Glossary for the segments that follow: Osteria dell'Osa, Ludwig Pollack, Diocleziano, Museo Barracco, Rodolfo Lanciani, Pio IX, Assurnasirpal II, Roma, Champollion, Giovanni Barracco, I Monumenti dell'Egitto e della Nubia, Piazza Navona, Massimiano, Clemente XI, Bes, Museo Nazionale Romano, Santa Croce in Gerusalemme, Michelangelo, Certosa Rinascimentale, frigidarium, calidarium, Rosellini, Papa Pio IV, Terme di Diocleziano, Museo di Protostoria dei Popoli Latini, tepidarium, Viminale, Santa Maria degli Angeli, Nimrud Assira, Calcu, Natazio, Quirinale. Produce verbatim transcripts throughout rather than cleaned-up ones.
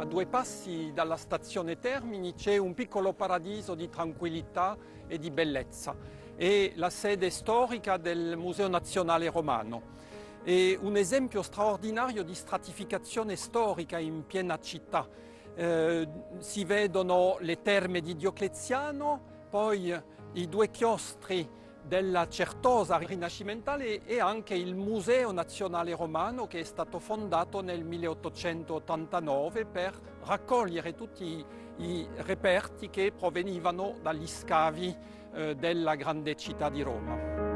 A due passi dalla stazione Termini c'è un piccolo paradiso di tranquillità e di bellezza. È la sede storica del Museo Nazionale Romano. È un esempio straordinario di stratificazione storica in piena città. Eh, si vedono le terme di Diocleziano, poi i due chiostri della Certosa Rinascimentale e anche il Museo Nazionale Romano, che è stato fondato nel milleottocentottantanove per raccogliere tutti i reperti che provenivano dagli scavi eh, della grande città di Roma.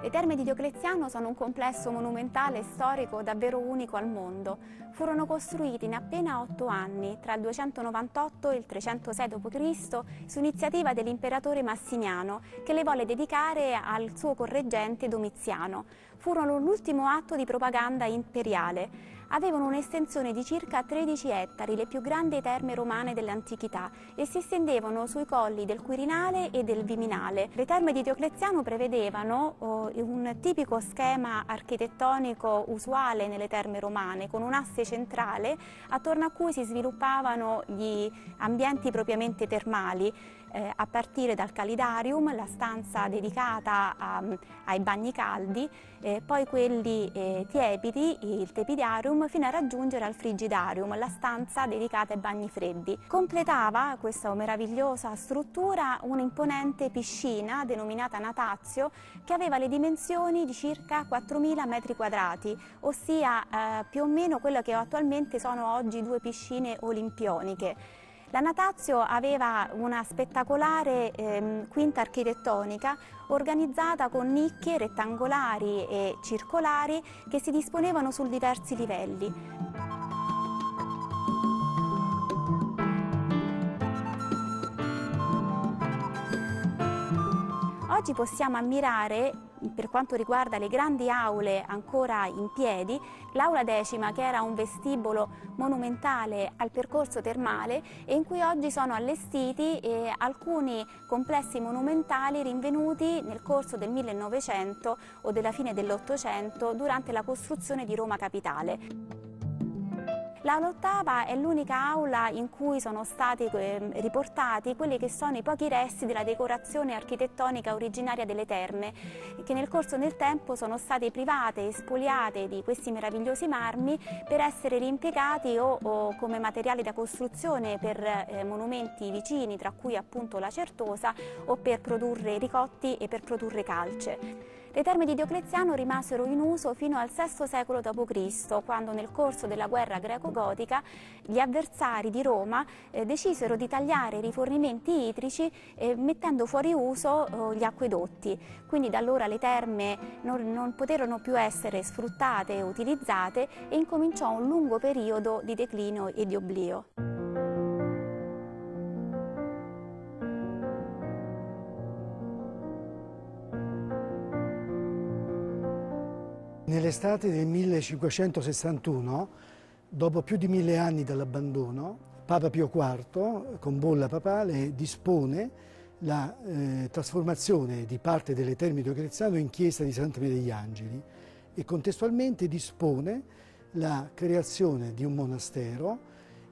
Le terme di Diocleziano sono un complesso monumentale e storico davvero unico al mondo. Furono costruiti in appena otto anni, tra il duecentonovantotto e il trecentosei dopo Cristo, su iniziativa dell'imperatore Massimiano, che le volle dedicare al suo correggente Domiziano. Furono l'ultimo atto di propaganda imperiale. Avevano un'estensione di circa tredici ettari, le più grandi terme romane dell'antichità, e si estendevano sui colli del Quirinale e del Viminale. Le terme di Diocleziano prevedevano oh, un tipico schema architettonico usuale nelle terme romane, con un asse centrale attorno a cui si sviluppavano gli ambienti propriamente termali, eh, a partire dal calidarium, la stanza dedicata a, ai bagni caldi, eh, poi quelli eh, tiepidi, il tepidarium, fino a raggiungere al frigidarium, la stanza dedicata ai bagni freddi. Completava questa meravigliosa struttura un'imponente piscina denominata Natazio, che aveva le dimensioni di circa quattromila metri quadrati, ossia eh, più o meno quello che attualmente sono oggi due piscine olimpioniche. La Natazio aveva una spettacolare ehm, quinta architettonica organizzata con nicchie rettangolari e circolari che si disponevano su diversi livelli. Oggi possiamo ammirare, per quanto riguarda le grandi aule ancora in piedi, l'aula decima, che era un vestibolo monumentale al percorso termale e in cui oggi sono allestiti eh, alcuni complessi monumentali rinvenuti nel corso del millenovecento o della fine dell'Ottocento durante la costruzione di Roma capitale. L'aula ottava è l'unica aula in cui sono stati riportati quelli che sono i pochi resti della decorazione architettonica originaria delle terme, che nel corso del tempo sono state private e spoliate di questi meravigliosi marmi per essere reimpiegati o, o come materiale da costruzione per eh, monumenti vicini, tra cui appunto la Certosa, o per produrre ricotti e per produrre calce. Le terme di Diocleziano rimasero in uso fino al sesto secolo dopo Cristo, quando nel corso della guerra greco-gotica gli avversari di Roma eh, decisero di tagliare i rifornimenti idrici eh, mettendo fuori uso eh, gli acquedotti. Quindi da allora le terme non, non poterono più essere sfruttate e utilizzate e incominciò un lungo periodo di declino e di oblio. Nell'estate del millecinquecentosessantuno, dopo più di mille anni dall'abbandono, Papa Pio quarto, con bolla papale, dispone la eh, trasformazione di parte delle terme di Diocleziano in chiesa di Santa Maria degli Angeli e contestualmente dispone la creazione di un monastero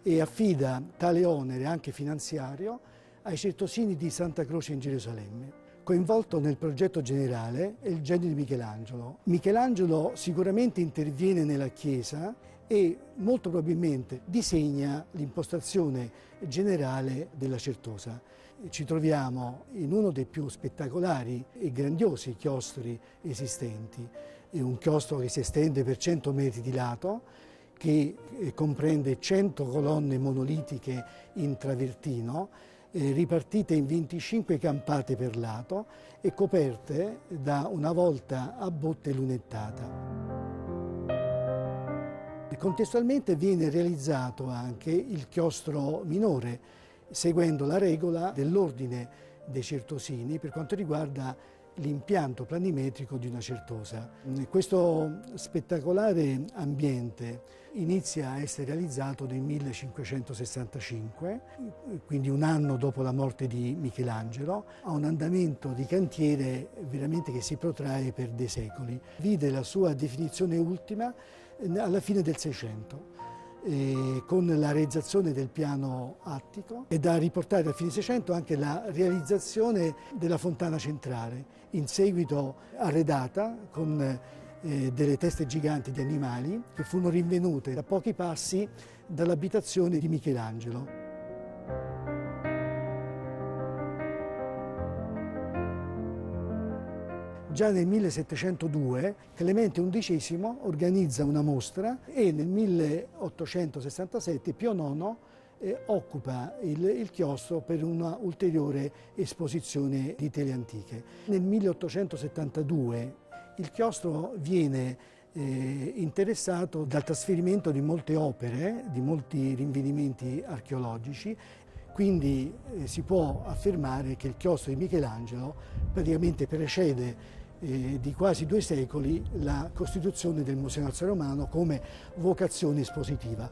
e affida tale onere, anche finanziario, ai certosini di Santa Croce in Gerusalemme. Coinvolto nel progetto generale è il genio di Michelangelo. Michelangelo sicuramente interviene nella chiesa e molto probabilmente disegna l'impostazione generale della Certosa. Ci troviamo in uno dei più spettacolari e grandiosi chiostri esistenti. È un chiostro che si estende per cento metri di lato, che comprende cento colonne monolitiche in travertino, ripartite in venticinque campate per lato e coperte da una volta a botte lunettata. Contestualmente viene realizzato anche il chiostro minore, seguendo la regola dell'ordine dei certosini per quanto riguarda l'impianto planimetrico di una certosa. Questo spettacolare ambiente inizia a essere realizzato nel millecinquecentosessantacinque, quindi un anno dopo la morte di Michelangelo, ha un andamento di cantiere veramente che si protrae per dei secoli. Vide la sua definizione ultima alla fine del Seicento, con la realizzazione del piano attico, e da riportare al fine Seicento anche la realizzazione della fontana centrale, in seguito arredata con eh, delle teste giganti di animali che furono rinvenute a pochi passi dall'abitazione di Michelangelo. Già nel millesettecentodue Clemente undicesimo organizza una mostra e nel milleottocentosessantasette Pio nono eh, occupa il, il chiostro per una ulteriore esposizione di tele antiche. Nel milleottocentosettantadue il chiostro viene eh, interessato dal trasferimento di molte opere, di molti rinvenimenti archeologici. Quindi eh, si può affermare che il chiostro di Michelangelo praticamente precede eh, di quasi due secoli la costituzione del Museo Nazionale Romano come vocazione espositiva.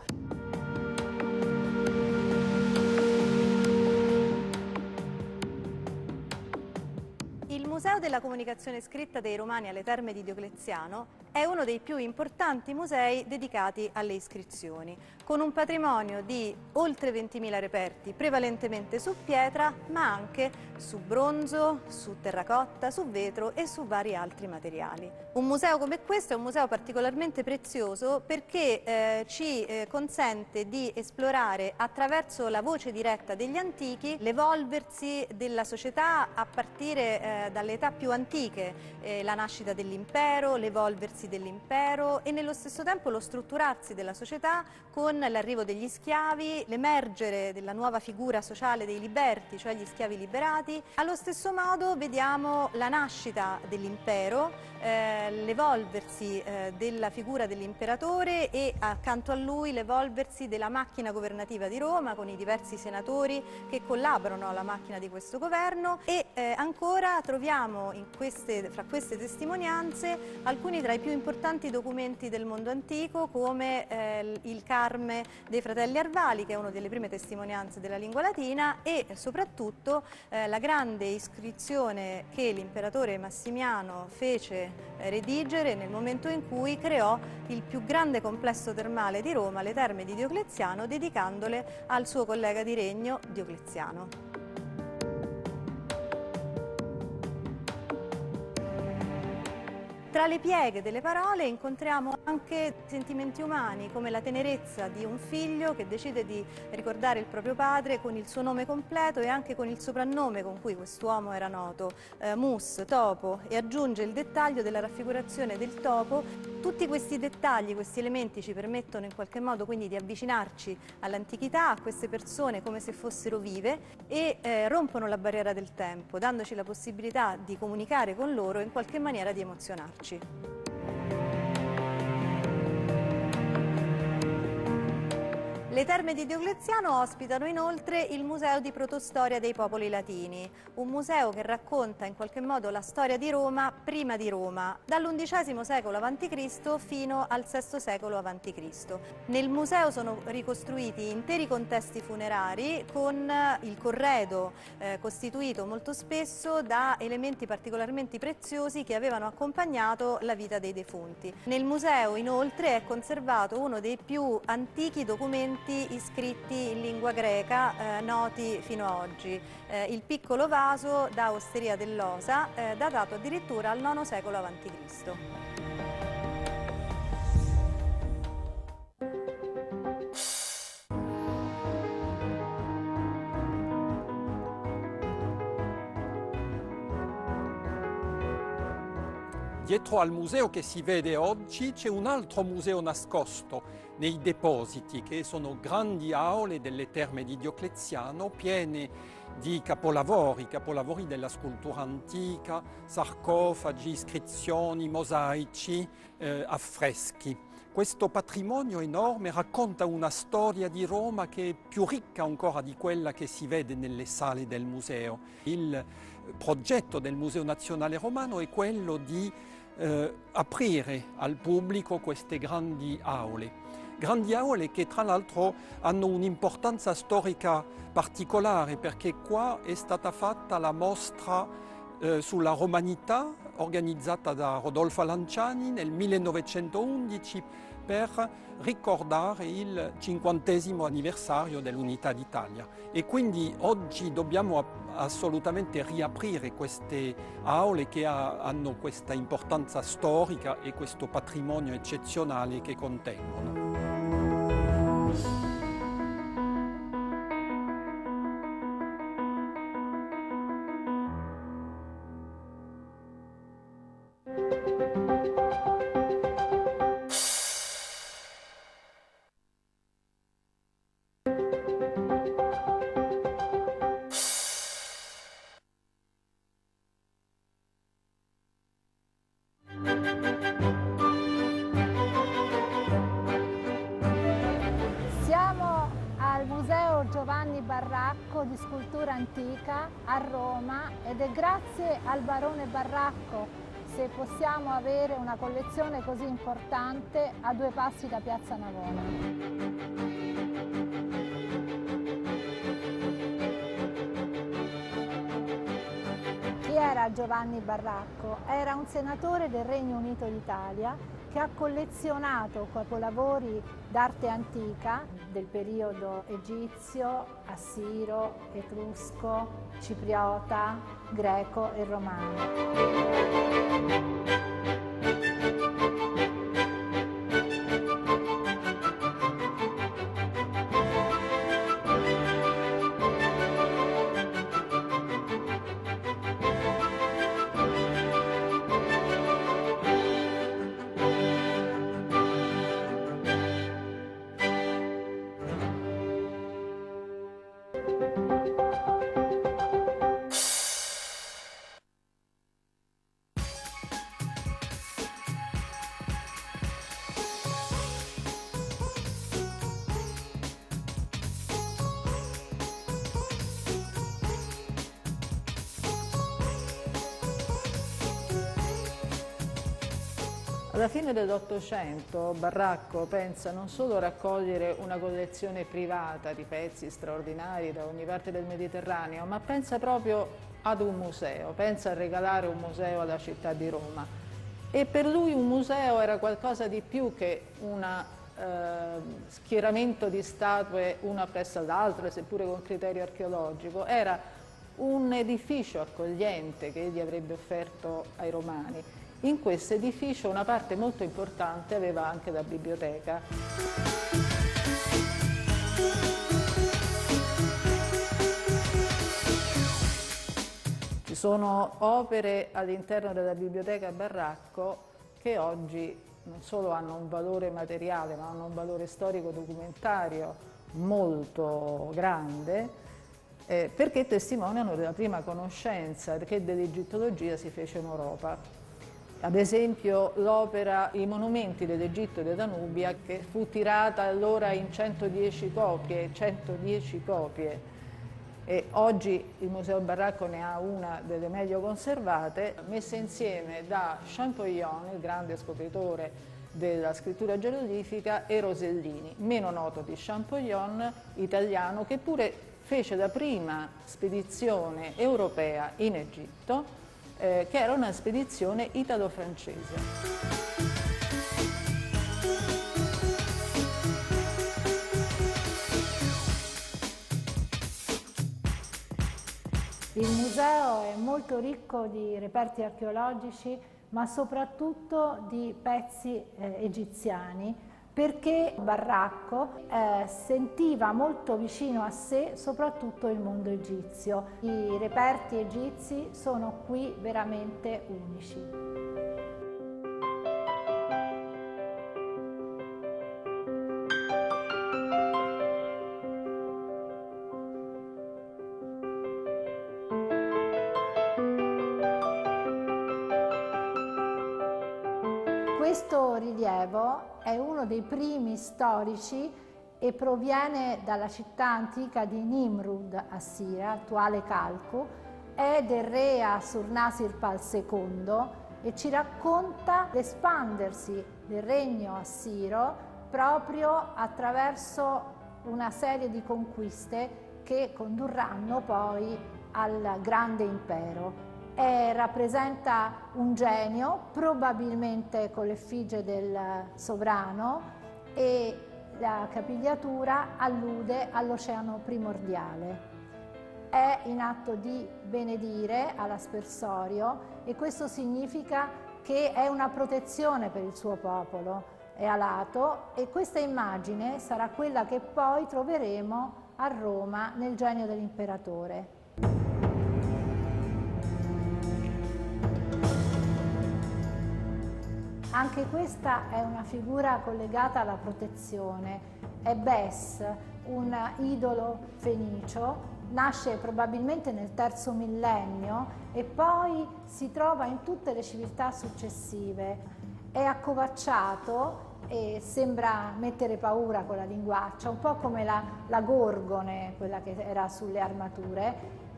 Il Museo della Comunicazione Scritta dei Romani alle Terme di Diocleziano è uno dei più importanti musei dedicati alle iscrizioni, con un patrimonio di oltre ventimila reperti, prevalentemente su pietra, ma anche su bronzo, su terracotta, su vetro e su vari altri materiali. Un museo come questo è un museo particolarmente prezioso perché eh, ci eh, consente di esplorare attraverso la voce diretta degli antichi l'evolversi della società a partire eh, dalle età più antiche, eh, la nascita dell'impero, l'evolversi dell'impero e nello stesso tempo lo strutturarsi della società con l'arrivo degli schiavi, l'emergere della nuova figura sociale dei liberti, cioè gli schiavi liberati. Allo stesso modo vediamo la nascita dell'impero, eh, l'evolversi eh, della figura dell'imperatore e accanto a lui l'evolversi della macchina governativa di Roma con i diversi senatori che collaborano alla macchina di questo governo e eh, ancora troviamo in queste, fra queste testimonianze alcuni tra i più importanti documenti del mondo antico come eh, il Carme dei Fratelli Arvali, che è una delle prime testimonianze della lingua latina, e soprattutto eh, la grande iscrizione che l'imperatore Massimiano fece eh, redigere nel momento in cui creò il più grande complesso termale di Roma, le Terme di Diocleziano, dedicandole al suo collega di regno Diocleziano. Tra le pieghe delle parole incontriamo anche sentimenti umani, come la tenerezza di un figlio che decide di ricordare il proprio padre con il suo nome completo e anche con il soprannome con cui quest'uomo era noto, eh, Mus, topo, e aggiunge il dettaglio della raffigurazione del topo. Tutti questi dettagli, questi elementi ci permettono in qualche modo quindi di avvicinarci all'antichità, a queste persone come se fossero vive e eh, rompono la barriera del tempo, dandoci la possibilità di comunicare con loro e in qualche maniera di emozionarci. Le Terme di Diocleziano ospitano inoltre il Museo di Protostoria dei Popoli Latini, un museo che racconta in qualche modo la storia di Roma prima di Roma, dall'undicesimo secolo avanti Cristo fino al sesto secolo avanti Cristo. Nel museo sono ricostruiti interi contesti funerari con il corredo eh, costituito molto spesso da elementi particolarmente preziosi che avevano accompagnato la vita dei defunti. Nel museo inoltre è conservato uno dei più antichi documenti iscritti in lingua greca eh, noti fino ad oggi, eh, il piccolo vaso da Osteria dell'Osa, eh, datato addirittura al nono secolo avanti Cristo. Dietro al museo che si vede oggi c'è un altro museo nascosto nei depositi, che sono grandi aule delle Terme di Diocleziano piene di capolavori, capolavori della scultura antica, sarcofagi, iscrizioni, mosaici, eh, affreschi. Questo patrimonio enorme racconta una storia di Roma che è più ricca ancora di quella che si vede nelle sale del museo. Il progetto del Museo Nazionale Romano è quello di eh, aprire al pubblico queste grandi aule. Grandi aule che tra l'altro hanno un'importanza storica particolare, perché qua è stata fatta la mostra eh, sulla romanità organizzata da Rodolfo Lanciani nel millenovecentoundici per ricordare il cinquantesimo anniversario dell'Unità d'Italia, e quindi oggi dobbiamo assolutamente riaprire queste aule che ha, hanno questa importanza storica e questo patrimonio eccezionale che contengono. Giovanni Barracco di scultura antica a Roma, ed è grazie al barone Barracco se possiamo avere una collezione così importante a due passi da Piazza Navona. Chi era Giovanni Barracco? Era un senatore del Regno Unito d'Italia che ha collezionato capolavori d'arte antica del periodo egizio, assiro, etrusco, cipriota, greco e romano. Alla fine dell'Ottocento Barracco pensa non solo a raccogliere una collezione privata di pezzi straordinari da ogni parte del Mediterraneo, ma pensa proprio ad un museo, pensa a regalare un museo alla città di Roma. E per lui un museo era qualcosa di più che un eh, schieramento di statue una appresso all'altra, seppure con criterio archeologico, era un edificio accogliente che egli avrebbe offerto ai romani. In questo edificio una parte molto importante aveva anche la biblioteca. Ci sono opere all'interno della biblioteca Barracco che oggi non solo hanno un valore materiale, ma hanno un valore storico-documentario molto grande, eh, perché testimoniano della prima conoscenza che dell'egittologia si fece in Europa. Ad esempio l'opera I Monumenti dell'Egitto e della Nubia, che fu tirata allora in centodieci copie, centodieci copie, e oggi il Museo Barracco ne ha una delle meglio conservate, messa insieme da Champollion, il grande scopritore della scrittura geroglifica, e Rosellini, meno noto di Champollion, italiano, che pure fece la prima spedizione europea in Egitto, Eh, che era una spedizione italo-francese. Il museo è molto ricco di reperti archeologici, ma soprattutto di pezzi eh, egiziani, perché Barracco eh, sentiva molto vicino a sé soprattutto il mondo egizio. I reperti egizi sono qui veramente unici. Questo rilievo è uno dei primi storici e proviene dalla città antica di Nimrud Assira, attuale Calcu, è del re Assurnasirpal secondo e ci racconta l'espandersi del regno assiro proprio attraverso una serie di conquiste che condurranno poi al grande impero. E rappresenta un genio, probabilmente con l'effigie del sovrano, e la capigliatura allude all'oceano primordiale. È in atto di benedire all'aspersorio e questo significa che è una protezione per il suo popolo, è alato, e questa immagine sarà quella che poi troveremo a Roma nel Genio dell'Imperatore. Anche questa è una figura collegata alla protezione, è Bes, un idolo fenicio, nasce probabilmente nel terzo millennio e poi si trova in tutte le civiltà successive. È accovacciato e sembra mettere paura con la linguaccia, un po' come la, la gorgone, quella che era sulle armature,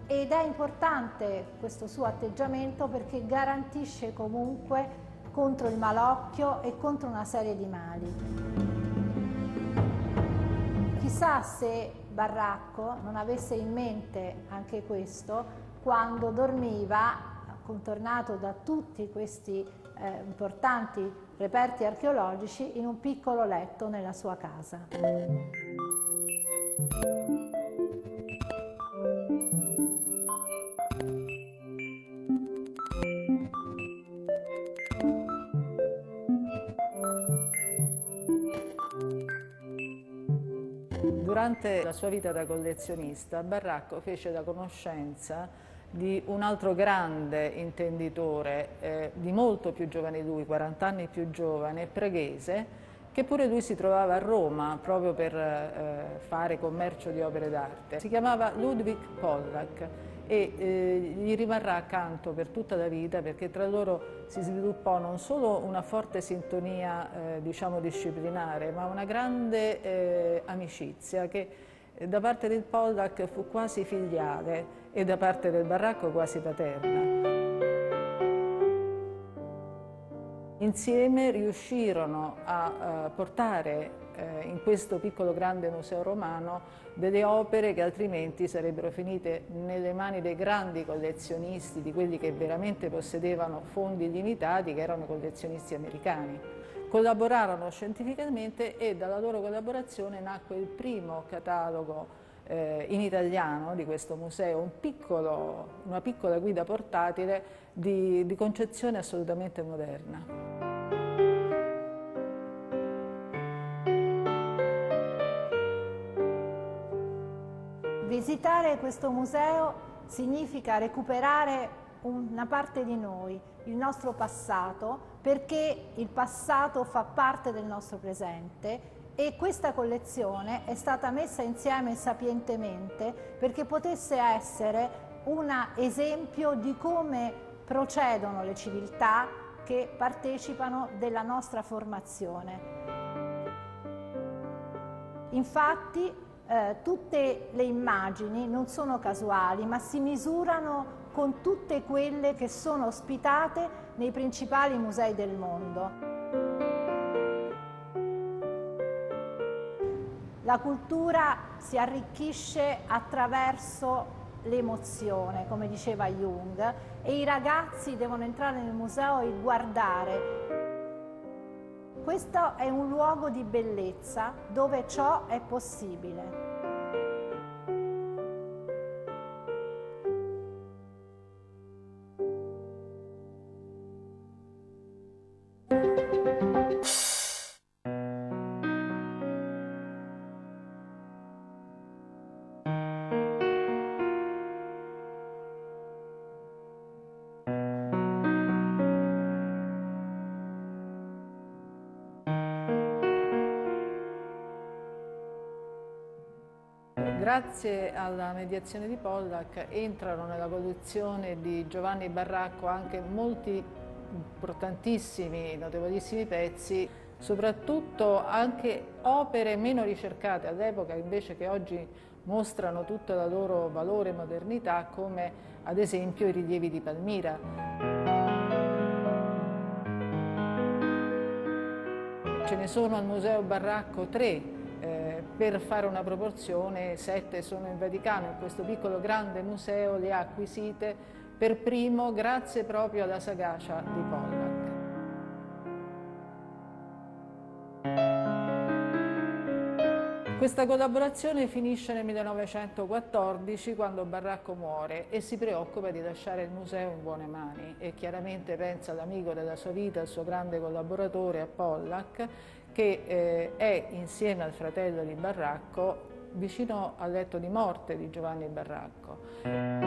ed è importante questo suo atteggiamento perché garantisce comunque contro il malocchio e contro una serie di mali. Chissà se Barracco non avesse in mente anche questo quando dormiva, contornato da tutti questi eh, importanti reperti archeologici, in un piccolo letto nella sua casa. Durante la sua vita da collezionista, Barracco fece la conoscenza di un altro grande intenditore, eh, di molto più giovane lui, quaranta anni più giovane, preghese, che pure lui si trovava a Roma proprio per eh, fare commercio di opere d'arte. Si chiamava Ludwig Pollack e eh, gli rimarrà accanto per tutta la vita, perché tra loro si sviluppò non solo una forte sintonia eh, diciamo disciplinare, ma una grande eh, amicizia che eh, da parte del Pollack fu quasi filiale e da parte del Barracco quasi paterna. Insieme riuscirono a eh, portare eh, in questo piccolo grande museo romano delle opere che altrimenti sarebbero finite nelle mani dei grandi collezionisti, di quelli che veramente possedevano fondi limitati, che erano i collezionisti americani. Collaborarono scientificamente e dalla loro collaborazione nacque il primo catalogo in italiano di questo museo, un piccolo, una piccola guida portatile di, di concezione assolutamente moderna. Visitare questo museo significa recuperare una parte di noi, il nostro passato, perché il passato fa parte del nostro presente. E questa collezione è stata messa insieme sapientemente perché potesse essere un esempio di come procedono le civiltà che partecipano della nostra formazione. Infatti, eh, tutte le immagini non sono casuali, ma si misurano con tutte quelle che sono ospitate nei principali musei del mondo. La cultura si arricchisce attraverso l'emozione, come diceva Jung, e i ragazzi devono entrare nel museo e guardare. Questo è un luogo di bellezza dove ciò è possibile. Grazie alla mediazione di Pollack entrano nella collezione di Giovanni Barracco anche molti importantissimi, notevolissimi pezzi, soprattutto anche opere meno ricercate all'epoca, invece che oggi mostrano tutto il loro valore e modernità, come ad esempio i rilievi di Palmira. Ce ne sono al Museo Barracco tre, eh, per fare una proporzione, sette sono in Vaticano. In questo piccolo grande museo le ha acquisite per primo grazie proprio alla sagacia di Pollack. Questa collaborazione finisce nel millenovecentoquattordici, quando Barracco muore e si preoccupa di lasciare il museo in buone mani, e chiaramente pensa all'amico della sua vita, al suo grande collaboratore, a Pollack, che eh, è insieme al fratello di Barracco vicino al letto di morte di Giovanni Barracco.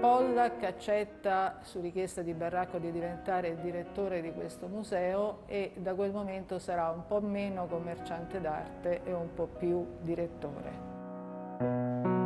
Pollack accetta su richiesta di Barracco di diventare il direttore di questo museo, e da quel momento sarà un po' meno commerciante d'arte e un po' più direttore.